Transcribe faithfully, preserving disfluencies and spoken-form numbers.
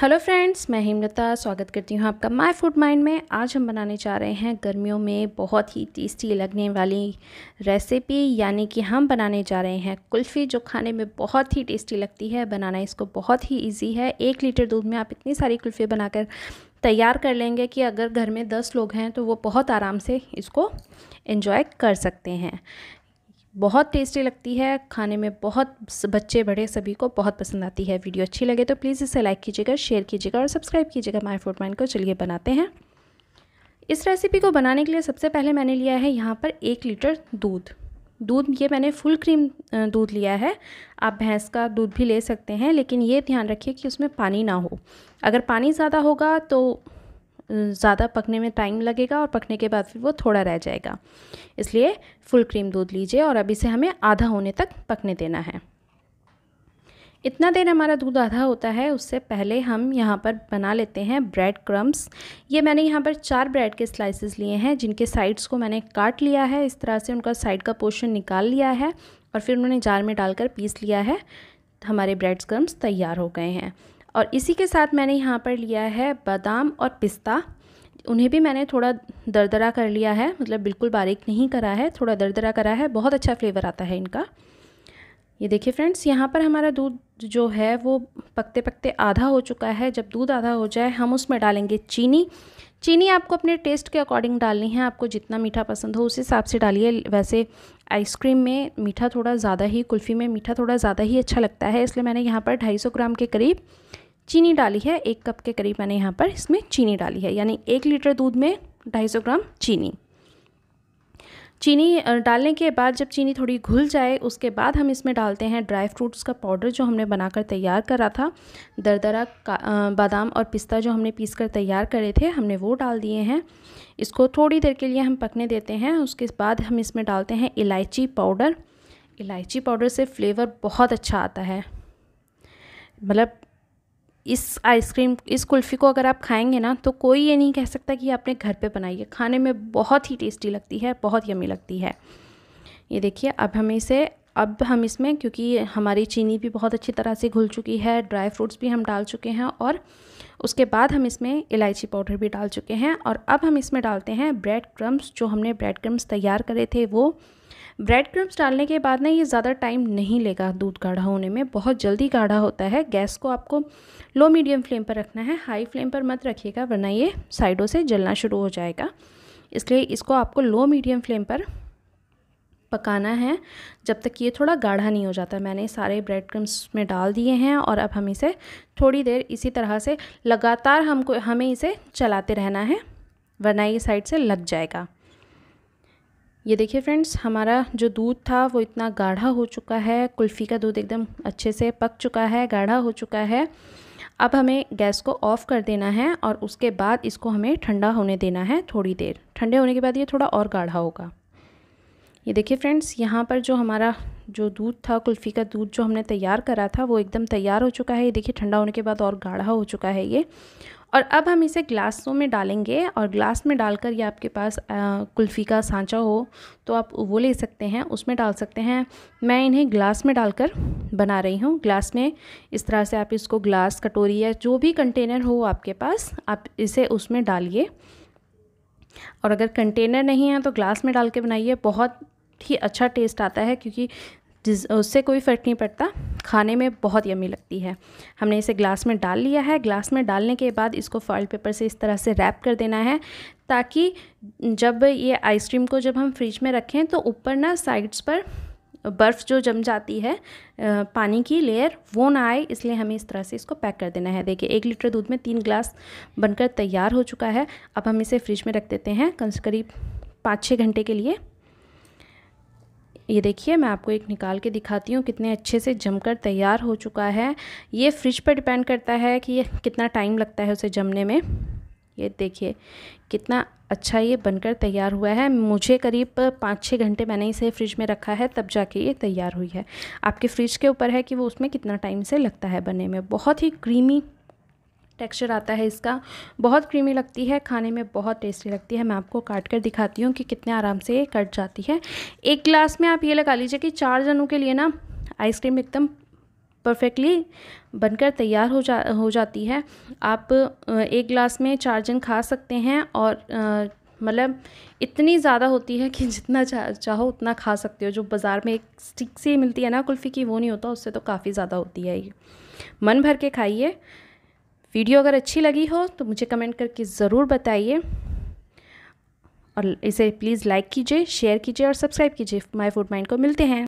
Hello friends, मैं हेमलता स्वागत करती हूँ आपका माय फूड माइंड में। आज हम बनाने जा रहे हैं गर्मियों में बहुत ही टेस्टी लगने वाली रेसिपी, यानी कि हम बनाने जा रहे हैं कुल्फ़ी, जो खाने में बहुत ही टेस्टी लगती है। बनाना इसको बहुत ही इजी है। एक लीटर दूध में आप इतनी सारी कुल्फ़ी बनाकर तैयार कर लेंगे कि अगर घर में दस लोग हैं तो वो बहुत आराम से इसको एंजॉय कर सकते हैं। बहुत टेस्टी लगती है खाने में, बहुत बच्चे बड़े सभी को बहुत पसंद आती है। वीडियो अच्छी लगे तो प्लीज़ इसे लाइक कीजिएगा, शेयर कीजिएगा और सब्सक्राइब कीजिएगा माय फूड माइंड को। चलिए बनाते हैं। इस रेसिपी को बनाने के लिए सबसे पहले मैंने लिया है यहाँ पर एक लीटर दूध। दूध ये मैंने फुल क्रीम दूध लिया है, आप भैंस का दूध भी ले सकते हैं, लेकिन ये ध्यान रखिए कि उसमें पानी ना हो। अगर पानी ज़्यादा होगा तो ज़्यादा पकने में टाइम लगेगा और पकने के बाद फिर वो थोड़ा रह जाएगा, इसलिए फुल क्रीम दूध लीजिए। और अब इसे हमें आधा होने तक पकने देना है। इतना देर हमारा दूध आधा होता है, उससे पहले हम यहाँ पर बना लेते हैं ब्रेड क्रम्स। ये मैंने यहाँ पर चार ब्रेड के स्लाइसेस लिए हैं, जिनके साइड्स को मैंने काट लिया है। इस तरह से उनका साइड का पोर्शन निकाल लिया है और फिर उन्होंने जार में डालकर पीस लिया है। हमारे ब्रेड क्रम्स तैयार हो गए हैं। और इसी के साथ मैंने यहाँ पर लिया है बादाम और पिस्ता। उन्हें भी मैंने थोड़ा दरदरा कर लिया है, मतलब बिल्कुल बारीक नहीं करा है, थोड़ा दरदरा करा है। बहुत अच्छा फ्लेवर आता है इनका। ये देखिए फ्रेंड्स, यहाँ पर हमारा दूध जो है वो पकते पकते आधा हो चुका है। जब दूध आधा हो जाए हम उसमें डालेंगे चीनी। चीनी आपको अपने टेस्ट के अकॉर्डिंग डालनी है, आपको जितना मीठा पसंद हो उस हिसाब से डालिए। वैसे आइसक्रीम में मीठा थोड़ा ज़्यादा ही, कुल्फ़ी में मीठा थोड़ा ज़्यादा ही अच्छा लगता है, इसलिए मैंने यहाँ पर ढाई सौ ग्राम के करीब चीनी डाली है। एक कप के करीब मैंने यहाँ पर इसमें चीनी डाली है, यानी एक लीटर दूध में ढाई सौ ग्राम चीनी। चीनी डालने के बाद जब चीनी थोड़ी घुल जाए, उसके बाद हम इसमें डालते हैं ड्राई फ्रूट्स का पाउडर, जो हमने बनाकर तैयार करा था। दरदरा बादाम और पिस्ता जो हमने पीस कर तैयार करे थे, हमने वो डाल दिए हैं। इसको थोड़ी देर के लिए हम पकने देते हैं। उसके बाद हम इसमें डालते हैं इलायची पाउडर। इलायची पाउडर से फ्लेवर बहुत अच्छा आता है। मतलब इस आइसक्रीम, इस कुल्फ़ी को अगर आप खाएंगे ना तो कोई ये नहीं कह सकता कि आपने घर पे बनाई है। खाने में बहुत ही टेस्टी लगती है, बहुत यमी लगती है। ये देखिए, अब हमें इसे अब हम इसमें, क्योंकि हमारी चीनी भी बहुत अच्छी तरह से घुल चुकी है, ड्राई फ्रूट्स भी हम डाल चुके हैं और उसके बाद हम इसमें इलायची पाउडर भी डाल चुके हैं। और अब हम इसमें डालते हैं ब्रेड क्रम्स, जो हमने ब्रेड क्रम्स तैयार करे थे वो। ब्रेड क्रम्स डालने के बाद ना ये ज़्यादा टाइम नहीं लेगा दूध गाढ़ा होने में, बहुत जल्दी गाढ़ा होता है। गैस को आपको लो मीडियम फ्लेम पर रखना है, हाई फ्लेम पर मत रखिएगा वरना ये साइडों से जलना शुरू हो जाएगा, इसलिए इसको आपको लो मीडियम फ्लेम पर पकाना है जब तक ये थोड़ा गाढ़ा नहीं हो जाता। मैंने सारे ब्रेड क्रम्स में डाल दिए हैं और अब हम इसे थोड़ी देर इसी तरह से लगातार हमको हमें इसे चलाते रहना है, वरना ये साइड से लग जाएगा। ये देखिए फ्रेंड्स, हमारा जो दूध था वो इतना गाढ़ा हो चुका है, कुल्फ़ी का दूध एकदम अच्छे से पक चुका है, गाढ़ा हो चुका है। अब हमें गैस को ऑफ़ कर देना है और उसके बाद इसको हमें ठंडा होने देना है थोड़ी देर। ठंडे होने के बाद ये थोड़ा और गाढ़ा होगा। ये देखिए फ्रेंड्स, यहाँ पर जो हमारा जो दूध था, कुल्फ़ी का दूध जो हमने तैयार करा था, वो एकदम तैयार हो चुका है। ये देखिए, ठंडा होने के बाद और गाढ़ा हो चुका है ये। और अब हम इसे ग्लासों में डालेंगे और ग्लास में डालकर, या आपके पास कुल्फ़ी का सांचा हो तो आप वो ले सकते हैं, उसमें डाल सकते हैं। मैं इन्हें ग्लास में डालकर बना रही हूँ। ग्लास में इस तरह से आप इसको ग्लास, कटोरी या जो भी कंटेनर हो आपके पास, आप इसे उसमें डालिए। और अगर कंटेनर नहीं है तो ग्लास में डाल के बनाइए, बहुत ही अच्छा टेस्ट आता है, क्योंकि जिस उससे कोई फ़र्क नहीं पड़ता, खाने में बहुत यमी लगती है। हमने इसे ग्लास में डाल लिया है। ग्लास में डालने के बाद इसको फॉइल पेपर से इस तरह से रैप कर देना है, ताकि जब ये आइसक्रीम को जब हम फ्रिज में रखें तो ऊपर ना साइड्स पर बर्फ़ जो जम जाती है पानी की लेयर, वो ना आए, इसलिए हमें इस तरह से इसको पैक कर देना है। देखिए, एक लीटर दूध में तीन ग्लास बनकर तैयार हो चुका है। अब हम इसे फ्रिज में रख देते हैं कम से करीब पाँच छः घंटे के लिए। ये देखिए, मैं आपको एक निकाल के दिखाती हूँ, कितने अच्छे से जमकर तैयार हो चुका है। ये फ्रिज पर डिपेंड करता है कि ये कितना टाइम लगता है उसे जमने में। ये देखिए कितना अच्छा ये बनकर तैयार हुआ है। मुझे करीब पाँच छः घंटे मैंने इसे फ्रिज में रखा है, तब जाके ये तैयार हुई है। आपके फ्रिज के ऊपर है कि वो उसमें कितना टाइम से लगता है बनने में। बहुत ही क्रीमी टेक्सचर आता है इसका, बहुत क्रीमी लगती है, खाने में बहुत टेस्टी लगती है। मैं आपको काट कर दिखाती हूँ कि कितने आराम से ये कट जाती है। एक ग्लास में आप ये लगा लीजिए कि चार जनों के लिए ना आइसक्रीम एकदम परफेक्टली बनकर तैयार हो जा हो जाती है। आप एक ग्लास में चार जन खा सकते हैं और मतलब इतनी ज़्यादा होती है कि जितना चा, चाहो उतना खा सकते हो। जो बाज़ार में एक स्टिक से मिलती है ना कुल्फ़ी की, वो नहीं होता, उससे तो काफ़ी ज़्यादा होती है ये। मन भर के खाइए। वीडियो अगर अच्छी लगी हो तो मुझे कमेंट करके ज़रूर बताइए और इसे प्लीज़ लाइक कीजिए, शेयर कीजिए और सब्सक्राइब कीजिए। माय फूड माइंड को मिलते हैं।